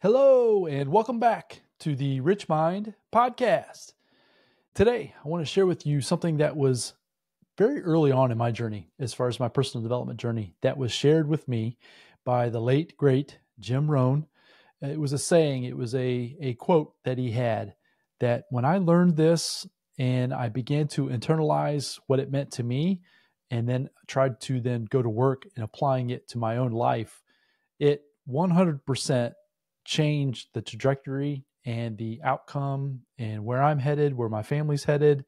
Hello, and welcome back to the Rich Mind Podcast. Today, I want to share with you something that was very early on in my journey, as far as my personal development journey, that was shared with me by the late, great Jim Rohn. It was a saying, it was a quote that he had, that when I learned this and I began to internalize what it meant to me, and then tried to then go to work and applying it to my own life, it 100% changed the trajectory and the outcome and where I'm headed, where my family's headed.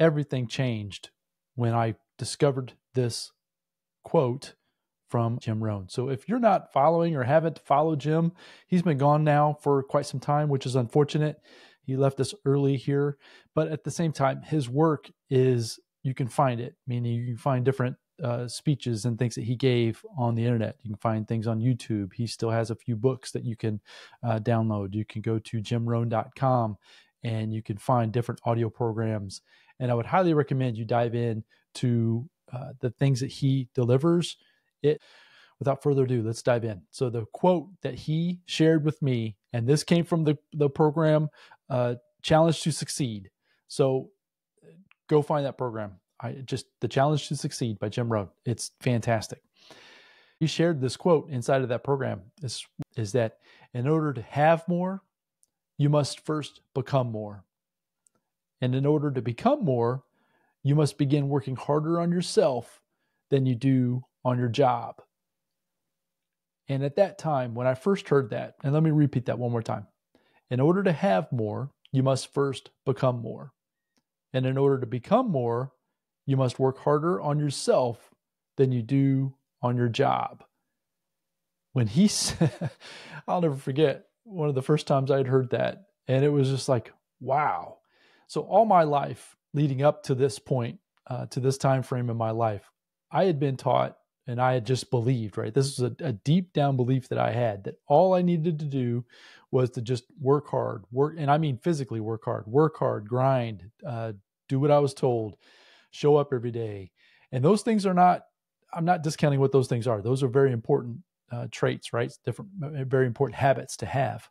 Everything changed when I discovered this quote from Jim Rohn. So if you're not following or haven't followed Jim, he's been gone now for quite some time, which is unfortunate. He left us early here, but at the same time, his work is, you can find it, meaning you can find different speeches and things that he gave on the internet. You can find things on YouTube. He still has a few books that you can download. You can go to JimRohn.com and you can find different audio programs. And I would highly recommend you dive in to the things that he delivers. Without further ado, let's dive in. So the quote that he shared with me, and this came from the program Challenge to Succeed. So go find that program. The Challenge to Succeed by Jim Rohn. It's fantastic. He shared this quote inside of that program is that in order to have more, you must first become more. And in order to become more, you must begin working harder on yourself than you do on your job. And at that time, when I first heard that, and let me repeat that one more time. In order to have more, you must first become more. And in order to become more, you must work harder on yourself than you do on your job. When he said, I'll never forget one of the first times I'd heard that. And it was just like, wow. So all my life leading up to this point, to this time frame in my life, I had been taught and I had just believed, right? This was a deep down belief that I had, that all I needed to do was to just work hard, and I mean physically work hard, grind, do what I was told, show up every day. And those things are not, I'm not discounting what those things are. Those are very important traits, right? Very important habits to have.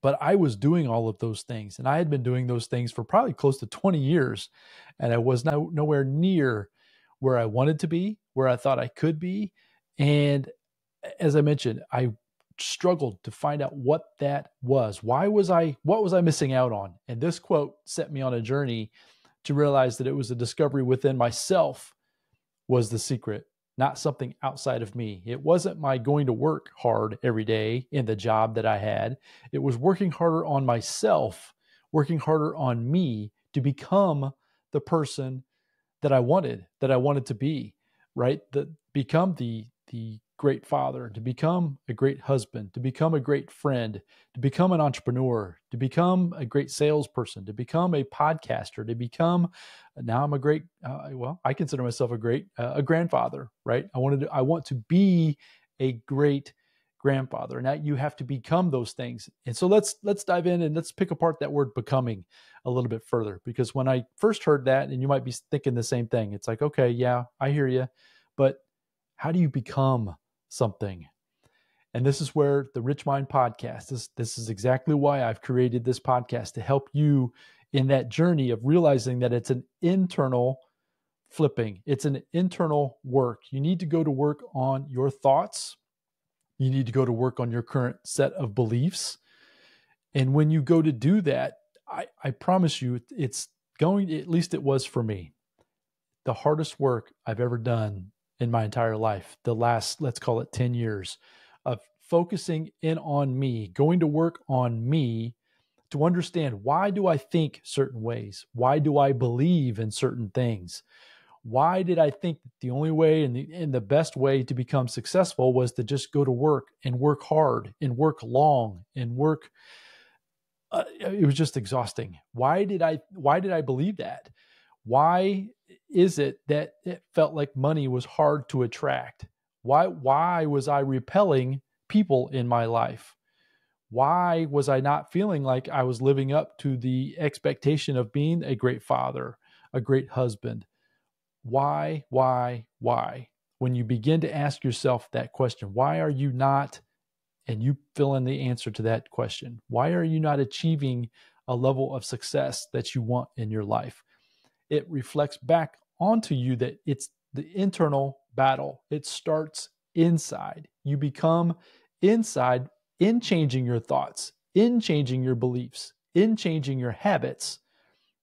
But I was doing all of those things, and I had been doing those things for probably close to 20 years. And I was nowhere near where I wanted to be, where I thought I could be. And as I mentioned, I struggled to find out what that was. What was I missing out on? And this quote set me on a journey to realize that it was a discovery within myself was the secret, not something outside of me. It wasn't my going to work hard every day in the job that I had. It was working harder on myself, working harder on me to become the person that I wanted to be, right? To become the great father, to become a great husband, to become a great friend, to become an entrepreneur, to become a great salesperson, to become a podcaster, to become, now I'm a great, I consider myself a grandfather, right? I want to be a great grandfather. Now you have to become those things. And so let's dive in and let's pick apart that word becoming a little bit further, because when I first heard that, and you might be thinking the same thing, it's like, okay, yeah, I hear you, but how do you become something? And this is where the Rich Mind Podcast, this is exactly why I've created this podcast, to help you in that journey of realizing that it's an internal flipping. It's an internal work. You need to go to work on your thoughts. You need to go to work on your current set of beliefs. And when you go to do that, I promise you, at least it was for me, the hardest work I've ever done in my entire life, the last, let's call it 10 years of focusing in on me, going to work on me to understand, why do I think certain ways? Why do I believe in certain things? Why did I think that the only way and the best way to become successful was to just go to work and work hard and work long and work? It was just exhausting. Why did I believe that? Why is it that it felt like money was hard to attract? Why was I repelling people in my life? Why was I not feeling like I was living up to the expectation of being a great father, a great husband? Why? When you begin to ask yourself that question, why are you not and you fill in the answer to that question. Why are you not achieving a level of success that you want in your life? It reflects back onto you that it's the internal battle. It starts inside. You become inside in changing your thoughts, in changing your beliefs, in changing your habits.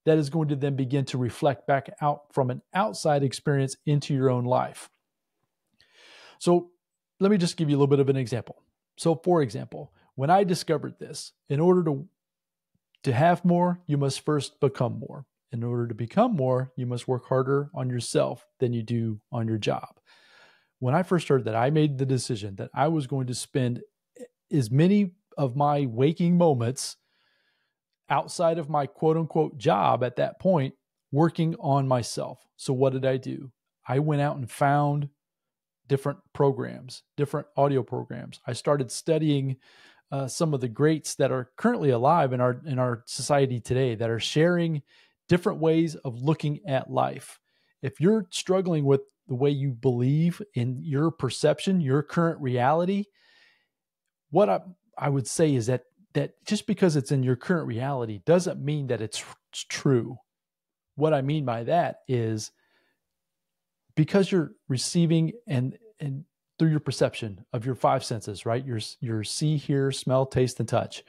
That is going to then begin to reflect back out from an outside experience into your own life. So let me just give you a little bit of an example. So for example, when I discovered this, in order to have more, you must first become more. In order to become more, you must work harder on yourself than you do on your job. When I first heard that, I made the decision that I was going to spend as many of my waking moments outside of my quote unquote job at that point, working on myself. So what did I do? I went out and found different programs, different audio programs. I started studying some of the greats that are currently alive in our society today that are sharing different ways of looking at life. If you're struggling with the way you believe in your perception, your current reality, what I would say is that just because it's in your current reality doesn't mean that it's true. What I mean by that is because you're receiving and through your perception of your five senses, right? Your see, hear, smell, taste, and touch.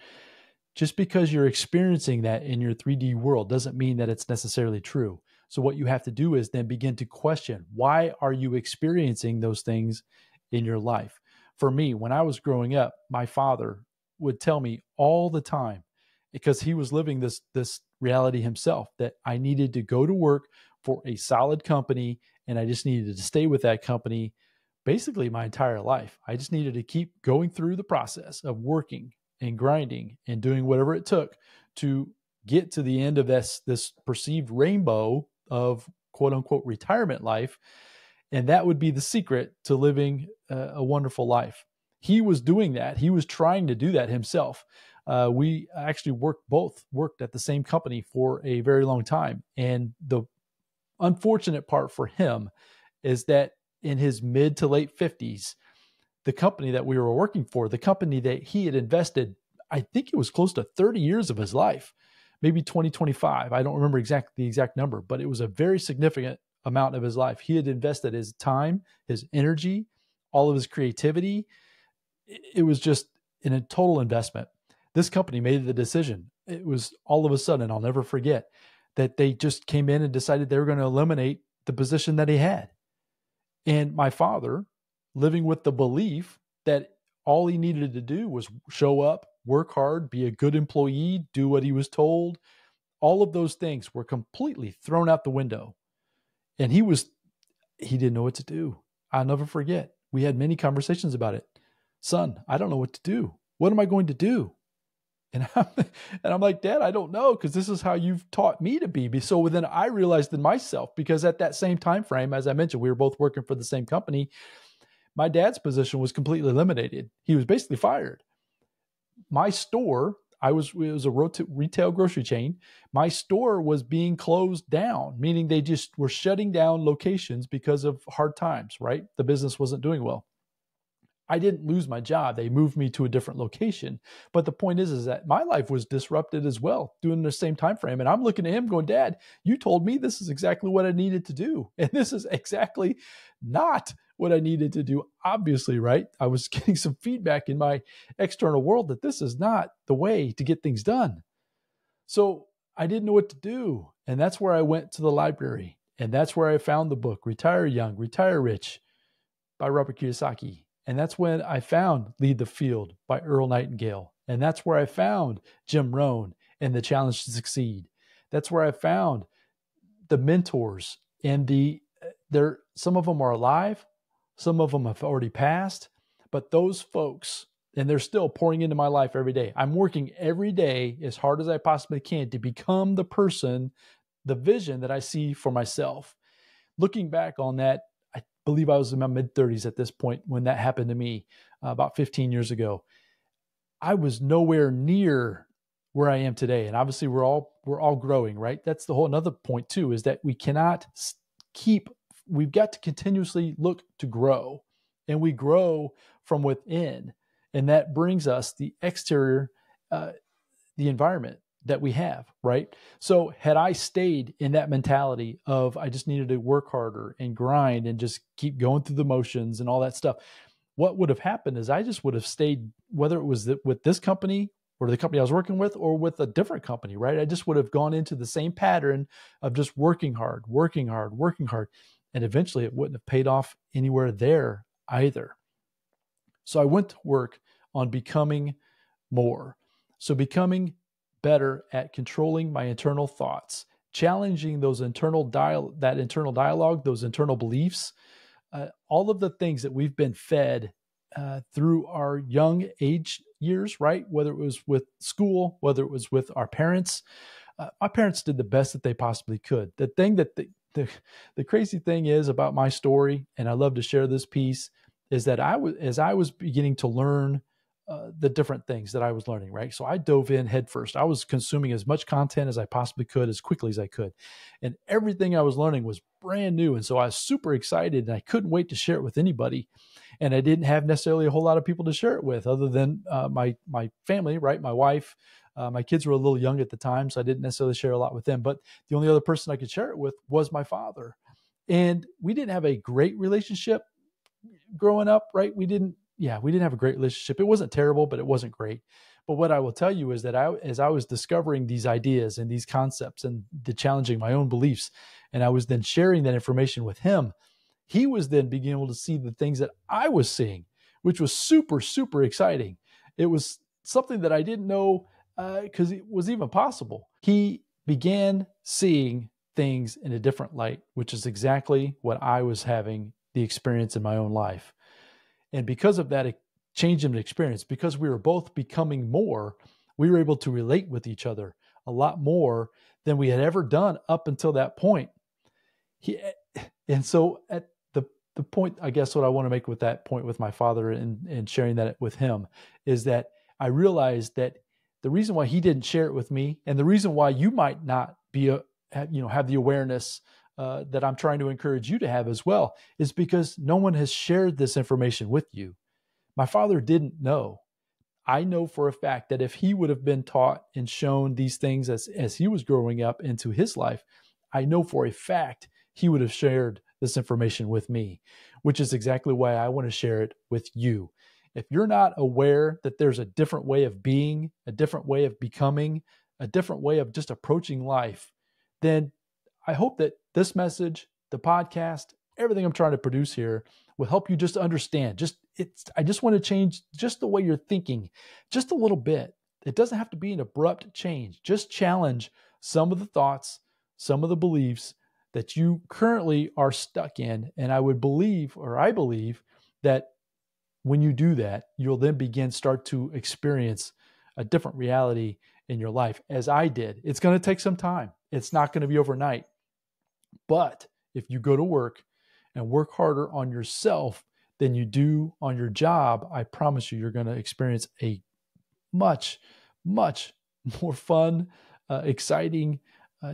Just because you're experiencing that in your 3D world doesn't mean that it's necessarily true. So what you have to do is then begin to question, why are you experiencing those things in your life? For me, when I was growing up, my father would tell me all the time, because he was living this reality himself, that I needed to go to work for a solid company and I just needed to stay with that company basically my entire life. I just needed to keep going through the process of working and grinding and doing whatever it took to get to the end of this perceived rainbow of quote unquote retirement life. And that would be the secret to living a wonderful life. He was doing that. He was trying to do that himself. We actually worked at the same company for a very long time. And the unfortunate part for him is that in his mid to late 50s, the company that we were working for, the company that he had invested, I think it was close to 30 years of his life, maybe 20, 25. I don't remember the exact number, but it was a very significant amount of his life. He had invested his time, his energy, all of his creativity. It was just in a total investment. This company made the decision. It was all of a sudden, and I'll never forget, that they just came in and decided they were going to eliminate the position that he had. And my father, living with the belief that all he needed to do was show up, work hard, be a good employee, do what he was told, all of those things were completely thrown out the window. And he didn't know what to do. I'll never forget. We had many conversations about it. Son, I don't know what to do. What am I going to do? And I'm like, Dad, I don't know, because this is how you've taught me to be. So then I realized in myself, because at that same time frame, as I mentioned, we were both working for the same company. My dad's position was completely eliminated. He was basically fired. My store, it was a retail grocery chain. My store was being closed down, meaning they just were shutting down locations because of hard times, right? The business wasn't doing well. I didn't lose my job. They moved me to a different location. But the point is that my life was disrupted as well during the same time frame. And I'm looking at him going, Dad, you told me this is exactly what I needed to do. And this is exactly not what I needed to do, obviously, right? I was getting some feedback in my external world that this is not the way to get things done. So I didn't know what to do. And that's where I went to the library. And that's where I found the book, Retire Young, Retire Rich by Robert Kiyosaki. And that's when I found Lead the Field by Earl Nightingale. And that's where I found Jim Rohn and the Challenge to Succeed. That's where I found the mentors, and some of them are alive. Some of them have already passed, but those folks, and they're still pouring into my life every day. I'm working every day as hard as I possibly can to become the person, the vision that I see for myself. Looking back on that, I believe I was in my mid-30s at this point when that happened to me about 15 years ago. I was nowhere near where I am today. And obviously we're all growing, right? That's the whole another point too, is that we've got to continuously look to grow, and we grow from within. And that brings us the exterior, the environment that we have, right? So had I stayed in that mentality of I just needed to work harder and grind and just keep going through the motions and all that stuff, what would have happened is I just would have stayed, whether it was with this company or the company I was working with or with a different company, right? I just would have gone into the same pattern of just working hard. And eventually it wouldn't have paid off anywhere there either. So I went to work on becoming more. So becoming better at controlling my internal thoughts, challenging those internal dialogue, those internal beliefs, all of the things that we've been fed through our young age years, right? Whether it was with school, whether it was with our parents. My parents did the best that they possibly could. The thing that the crazy thing is about my story, and I love to share this piece, is that as I was beginning to learn the different things that I was learning, right? So I dove in headfirst. I was consuming as much content as I possibly could, as quickly as I could. And everything I was learning was brand new. And so I was super excited and I couldn't wait to share it with anybody. And I didn't have necessarily a whole lot of people to share it with other than my family, right? My wife, my kids were a little young at the time, so I didn't necessarily share a lot with them. But the only other person I could share it with was my father. And we didn't have a great relationship growing up, right? We didn't have a great relationship. It wasn't terrible, but it wasn't great. But what I will tell you is that as I was discovering these ideas and these concepts and challenging my own beliefs, and I was then sharing that information with him, he was then being able to see the things that I was seeing, which was super, super exciting. It was something that I didn't know because it was even possible. He began seeing things in a different light, which is exactly what I was having the experience in my own life. And because of that change in experience, because we were both becoming more, we were able to relate with each other a lot more than we had ever done up until that point. And so at the point, I guess what I want to make with that point with my father and sharing that with him is that I realized that the reason why he didn't share it with me and the reason why you might not be, have the awareness that I'm trying to encourage you to have as well is because no one has shared this information with you. My father didn't know. I know for a fact that if he would have been taught and shown these things as he was growing up into his life, I know for a fact he would have shared this information with me, which is exactly why I want to share it with you. If you're not aware that there's a different way of being, a different way of becoming, a different way of just approaching life, then I hope that this message, the podcast, everything I'm trying to produce here will help you just understand. I just want to change just the way you're thinking, just a little bit. It doesn't have to be an abrupt change. Just challenge some of the thoughts, some of the beliefs that you currently are stuck in. And I believe that when you do that, you'll then start to experience a different reality in your life, as I did. It's going to take some time. It's not going to be overnight. But if you go to work and work harder on yourself than you do on your job, I promise you, you're going to experience a much, much more fun, exciting,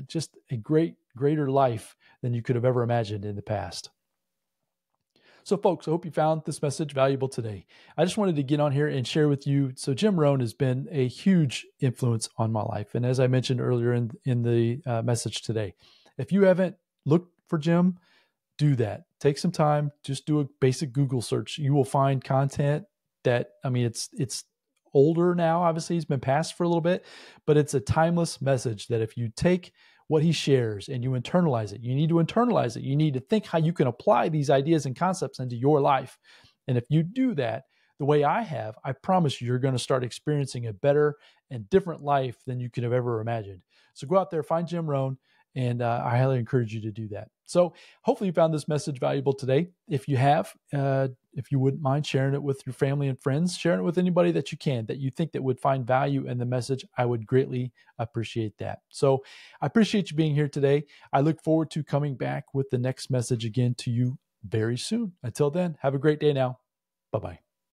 just a greater life than you could have ever imagined in the past. So folks, I hope you found this message valuable today. I just wanted to get on here and share with you. So Jim Rohn has been a huge influence on my life. And as I mentioned earlier in the message today, if you haven't looked for Jim, do that. Take some time, just do a basic Google search. You will find content that, it's older now, obviously he's been passed for a little bit, but it's a timeless message that if you take what he shares and you internalize it. You need to internalize it. You need to think how you can apply these ideas and concepts into your life. And if you do that the way I have, I promise you, you're going to start experiencing a better and different life than you could have ever imagined. So go out there, find Jim Rohn, and I highly encourage you to do that. So hopefully you found this message valuable today. If you have, if you wouldn't mind sharing it with your family and friends, sharing it with anybody that you can, that you think that would find value in the message, I would greatly appreciate that. So I appreciate you being here today. I look forward to coming back with the next message again to you very soon. Until then, have a great day now. Bye-bye.